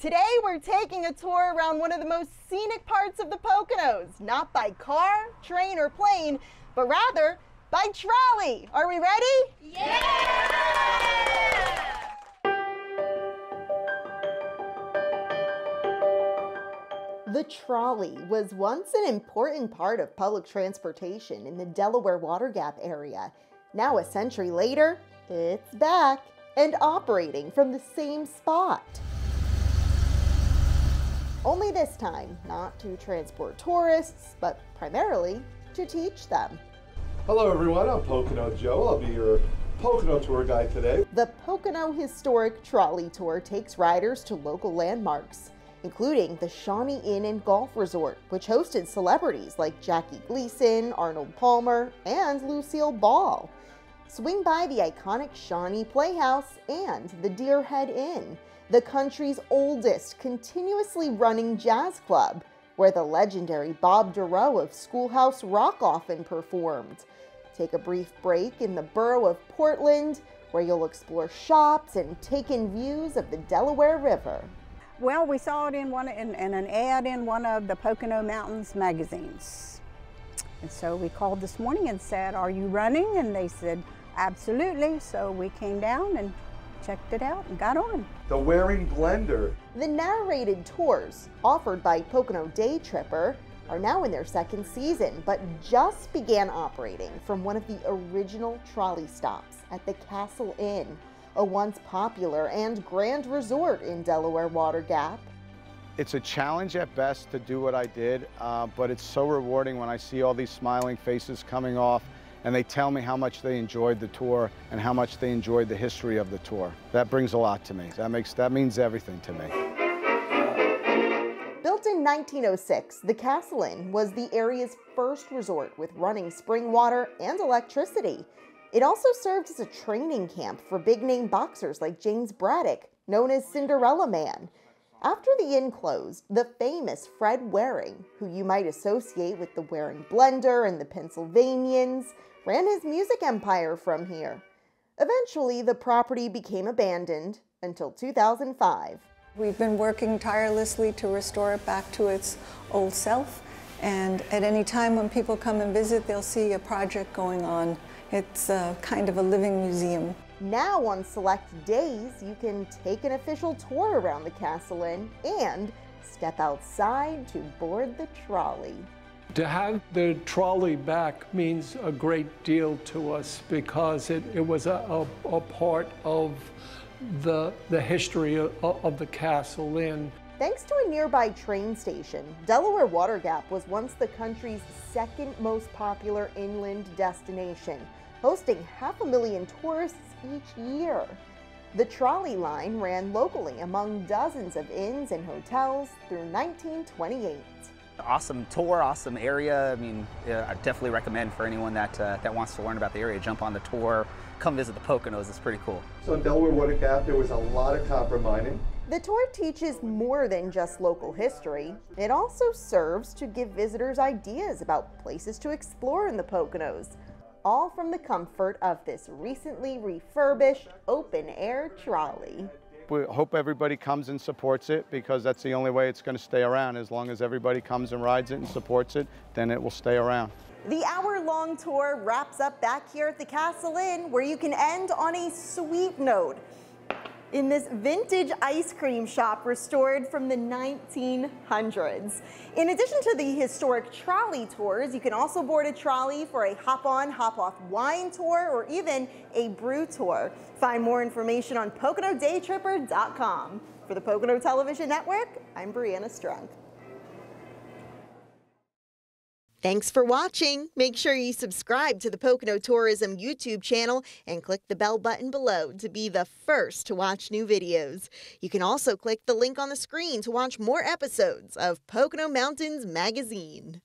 Today we're taking a tour around one of the most scenic parts of the Poconos, not by car, train, or plane, but rather by trolley. Are we ready? Yeah! The trolley was once an important part of public transportation in the Delaware Water Gap area. Now a century later, it's back and operating from the same spot. Only this time, not to transport tourists, but primarily to teach them. Hello everyone, I'm Pocono Joe. I'll be your Pocono tour guide today. The Pocono Historic Trolley Tour takes riders to local landmarks, including the Shawnee Inn and Golf Resort, which hosted celebrities like Jackie Gleason, Arnold Palmer, and Lucille Ball. Swing by the iconic Shawnee Playhouse and the Deerhead Inn, the country's oldest continuously running jazz club, where the legendary Bob Dorough of Schoolhouse Rock often performed. Take a brief break in the borough of Portland, where you'll explore shops and take in views of the Delaware River. Well, we saw it in an ad in one of the Pocono Mountains magazines. And so we called this morning and said, "Are you running?" And they said, "Absolutely." So we came down and checked it out and got on. The Waring Blender. The narrated tours offered by Pocono Day Tripper are now in their second season, but just began operating from one of the original trolley stops at the Castle Inn, a once popular and grand resort in Delaware Water Gap. It's a challenge at best to do what I did, but it's so rewarding when I see all these smiling faces coming off and they tell me how much they enjoyed the tour and how much they enjoyed the history of the tour. That brings a lot to me. That means everything to me. Built in 1906, the Castle Inn was the area's first resort with running spring water and electricity. It also served as a training camp for big-name boxers like James Braddock, known as Cinderella Man. After the inn closed, the famous Fred Waring, who you might associate with the Waring Blender and the Pennsylvanians, ran his music empire from here. Eventually, the property became abandoned until 2005. We've been working tirelessly to restore it back to its old self, and at any time when people come and visit, they'll see a project going on. It's kind of a living museum. Now on select days, you can take an official tour around the Castle Inn and step outside to board the trolley. To have the trolley back means a great deal to us because it was a part of the history of the Castle Inn. Thanks to a nearby train station, Delaware Water Gap was once the country's second most popular inland destination, hosting 500,000 tourists each year. The trolley line ran locally among dozens of inns and hotels through 1928. Awesome tour, awesome area. I mean, I definitely recommend for anyone that wants to learn about the area, jump on the tour, come visit the Poconos, it's pretty cool. So in Delaware Water Gap, there was a lot of copper mining. The tour teaches more than just local history. It also serves to give visitors ideas about places to explore in the Poconos, all from the comfort of this recently refurbished open-air trolley. We hope everybody comes and supports it because that's the only way it's going to stay around. As long as everybody comes and rides it and supports it, then it will stay around. The hour-long tour wraps up back here at the Castle Inn, where you can end on a sweet note in this vintage ice cream shop restored from the 1900s. In addition to the historic trolley tours, you can also board a trolley for a hop-on, hop-off wine tour or even a brew tour. Find more information on PoconoDayTripper.com. For the Pocono Television Network, I'm Brianna Strunk. Thanks for watching. Make sure you subscribe to the Pocono Tourism YouTube channel and click the bell button below to be the first to watch new videos. You can also click the link on the screen to watch more episodes of Pocono Mountains Magazine.